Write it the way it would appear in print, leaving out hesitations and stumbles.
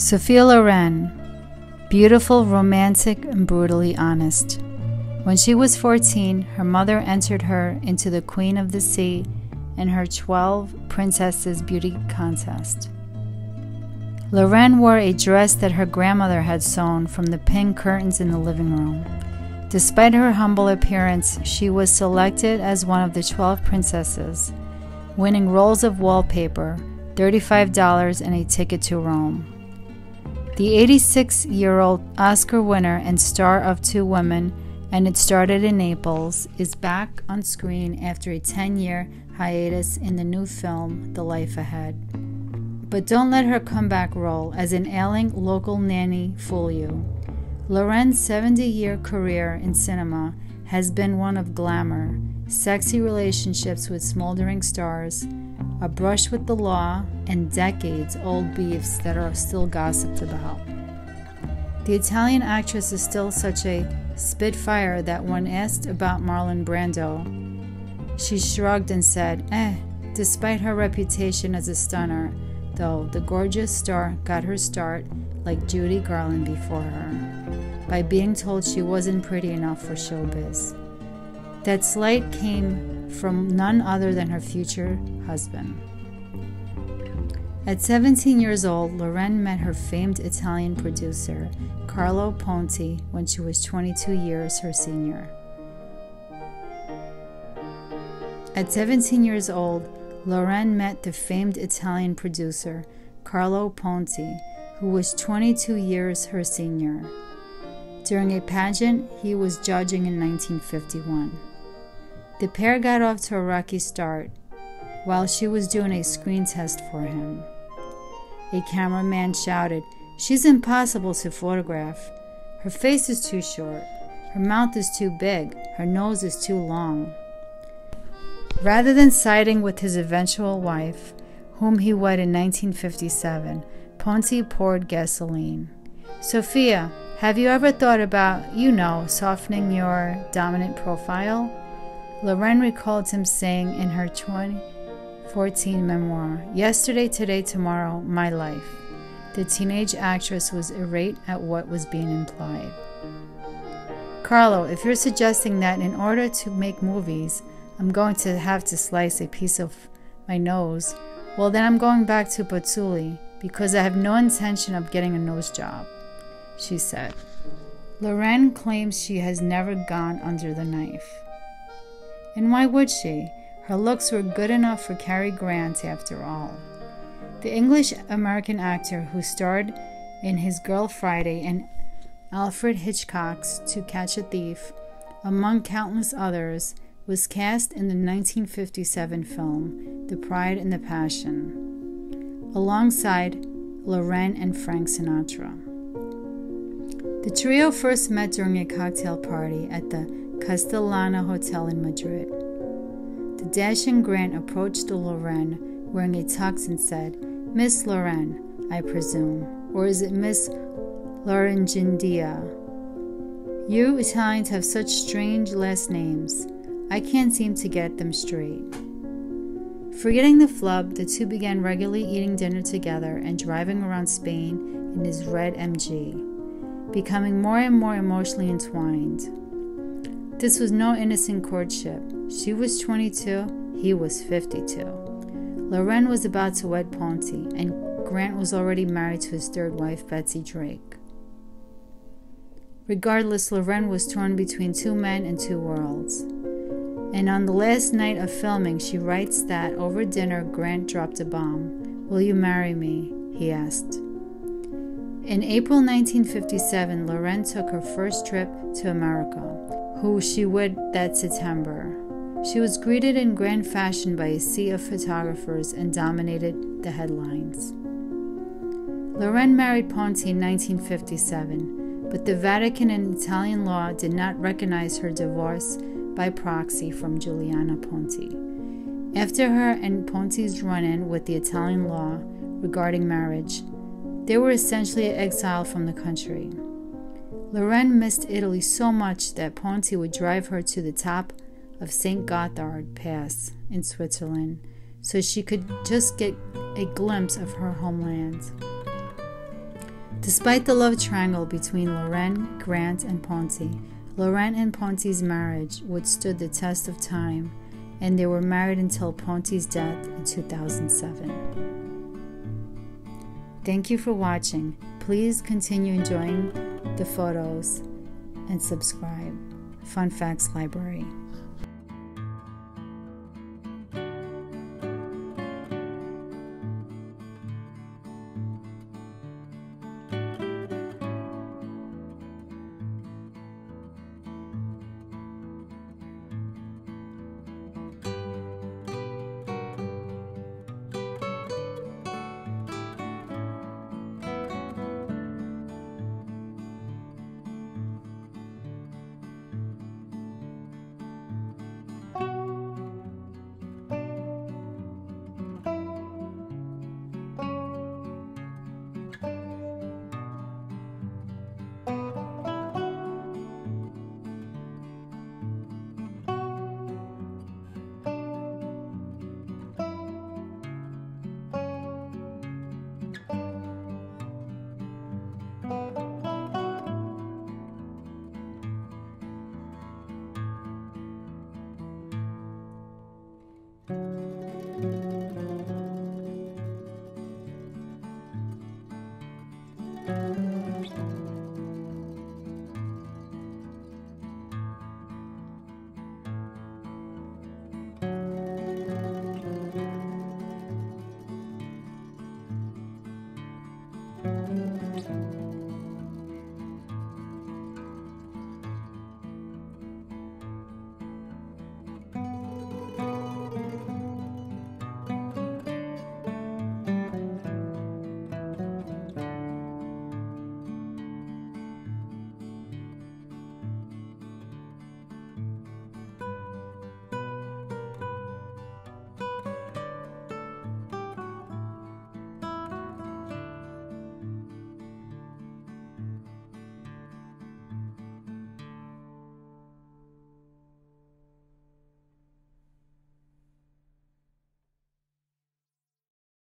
Sophia Loren, beautiful, romantic, and brutally honest. When she was 14, her mother entered her into the Queen of the Sea in her 12 Princesses Beauty Contest. Loren wore a dress that her grandmother had sewn from the pink curtains in the living room. Despite her humble appearance, she was selected as one of the 12 princesses, winning rolls of wallpaper, $35, and a ticket to Rome. The 86-year-old Oscar winner and star of Two Women, and It Started in Naples, is back on screen after a 10-year hiatus in the new film, The Life Ahead. But don't let her comeback role as an ailing local nanny fool you. Loren's 70-year career in cinema has been one of glamour, sexy relationships with smoldering stars, a brush with the law, and decades-old beefs that are still gossiped about. The Italian actress is still such a spitfire that when asked about Marlon Brando, she shrugged and said, despite her reputation as a stunner, though, the gorgeous star got her start, like Judy Garland before her, by being told she wasn't pretty enough for showbiz. That slight came from none other than her future husband. At 17 years old, Loren met her famed Italian producer, Carlo Ponti, when she was 22 years her senior. At 17 years old, Loren met the famed Italian producer, Carlo Ponti, who was 22 years her senior. During a pageant he was judging in 1951. The pair got off to a rocky start while she was doing a screen test for him. A cameraman shouted, "She's impossible to photograph. Her face is too short. Her mouth is too big. Her nose is too long." Rather than siding with his eventual wife, whom he wed in 1957, Ponti poured gasoline. "Sophia, have you ever thought about, softening your dominant profile?" Loren recalls him saying in her 2014 memoir, "Yesterday, today, tomorrow, my life." The teenage actress was irate at what was being implied. "Carlo, if you're suggesting that in order to make movies, I'm going to have to slice a piece of my nose, well then I'm going back to Pozzuoli, because I have no intention of getting a nose job," she said. Loren claims she has never gone under the knife. And why would she? Her looks were good enough for Cary Grant after all. The English-American actor who starred in His Girl Friday and Alfred Hitchcock's To Catch a Thief, among countless others, was cast in the 1957 film The Pride and the Passion, alongside Loren and Frank Sinatra. The trio first met during a cocktail party at the Castellana Hotel in Madrid. The dashing Grant approached Loren wearing a tux and said, "Miss Loren, I presume, or is it Miss Lorengindia? You Italians have such strange last names. I can't seem to get them straight." Forgetting the flub, the two began regularly eating dinner together and driving around Spain in his red MG, becoming more and more emotionally entwined. This was no innocent courtship. She was 22, he was 52. Loren was about to wed Ponti, and Grant was already married to his third wife, Betsy Drake. Regardless, Loren was torn between two men and two worlds. And on the last night of filming, she writes that over dinner, Grant dropped a bomb. "Will you marry me?" he asked. In April 1957, Loren took her first trip to America, who she would that September. She was greeted in grand fashion by a sea of photographers and dominated the headlines. Loren married Ponti in 1957, but the Vatican and Italian law did not recognize her divorce by proxy from Giuliana Ponti. After her and Ponti's run-in with the Italian law regarding marriage, they were essentially exiled from the country. Loren missed Italy so much that Ponti would drive her to the top of St. Gotthard Pass in Switzerland so she could just get a glimpse of her homeland. Despite the love triangle between Loren, Grant, and Ponti, Loren and Ponti's marriage withstood the test of time, and they were married until Ponti's death in 2007. Thank you for watching. Please continue enjoying the photos and subscribe. Fun Facts Library.